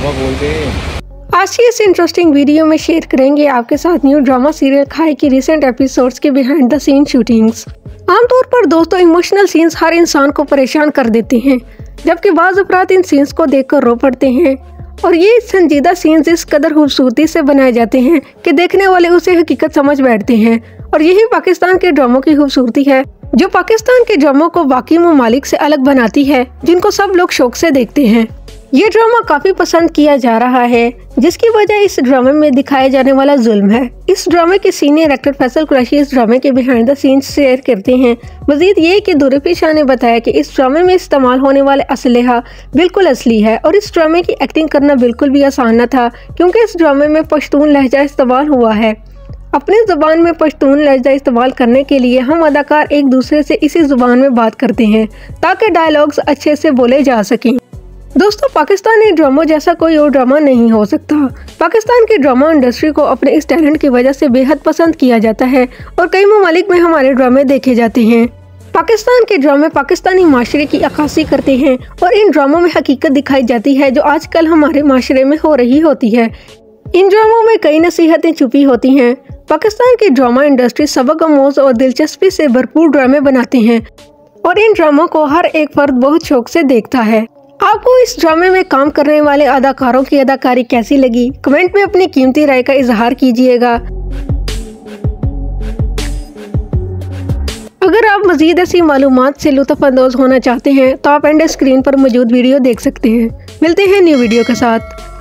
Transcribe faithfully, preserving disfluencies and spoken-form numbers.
Drama बोलते हैं। आज की इस इंटरेस्टिंग वीडियो में शेयर करेंगे आपके साथ न्यू ड्रामा सीरियल खाई की रिसेंट एपिसोड्स के बिहाइंड द सीन शूटिंग्स। आमतौर पर दोस्तों इमोशनल सीन्स हर इंसान को परेशान कर देते हैं, जबकि बाज़ अफराद इन सीन्स को देखकर रो पड़ते हैं और ये संजीदा सीन्स इस कदर खूबसूरती से बनाए जाते हैं कि देखने वाले उसे हकीकत समझ बैठते हैं। और यही पाकिस्तान के ड्रामों की खूबसूरती है, जो पाकिस्तान के ड्रामों को बाकी ममालिक से अलग बनाती है, जिनको सब लोग शौक से देखते हैं। ये ड्रामा काफी पसंद किया जा रहा है, जिसकी वजह इस ड्रामे में दिखाया जाने वाला जुल्म है। इस ड्रामे के सीनियर एक्टर फैसल कुरैशी इस ड्रामे के बिहाइंड द सीन शेयर करते हैं। मजीद ये कि दुरेफिशान ने बताया कि इस ड्रामे में इस्तेमाल होने वाले असलहा बिल्कुल असली है और इस ड्रामे की एक्टिंग करना बिल्कुल भी आसान न था, क्योंकि इस ड्रामे में पश्तून लहजा इस्तेमाल हुआ है। अपनी ज़ुबान में पश्तून लहजा इस्तेमाल करने के लिए हम अदाकार एक दूसरे से इसी ज़ुबान में बात करते हैं, ताकि डायलॉग्स अच्छे से बोले जा सकें। दोस्तों पाकिस्तानी ड्रामा जैसा कोई और ड्रामा नहीं हो सकता। पाकिस्तान की ड्रामा इंडस्ट्री को अपने इस टैलेंट की वजह से बेहद पसंद किया जाता है और कई ममालिक में हमारे ड्रामे देखे जाते हैं। पाकिस्तान के ड्रामे पाकिस्तानी माशरे की अक्कासी करते हैं और इन ड्रामों में हकीकत दिखाई जाती है, जो आजकल हमारे माशरे में हो रही होती है। इन ड्रामों में कई नसीहतें छुपी होती हैं। पाकिस्तान की ड्रामा इंडस्ट्री सबक आमोज और दिलचस्पी से भरपूर ड्रामे बनाते हैं और इन ड्रामों को हर एक फर्द बहुत शौक से देखता है। आपको इस ड्रामे में काम करने वाले अदाकारों की अदाकारी कैसी लगी? कमेंट में अपनी कीमती राय का इजहार कीजिएगा। अगर आप मजीद ऐसी मालूमात से लुत्फअंदोज होना चाहते हैं तो आप एंड स्क्रीन पर मौजूद वीडियो देख सकते हैं। मिलते हैं न्यू वीडियो के साथ।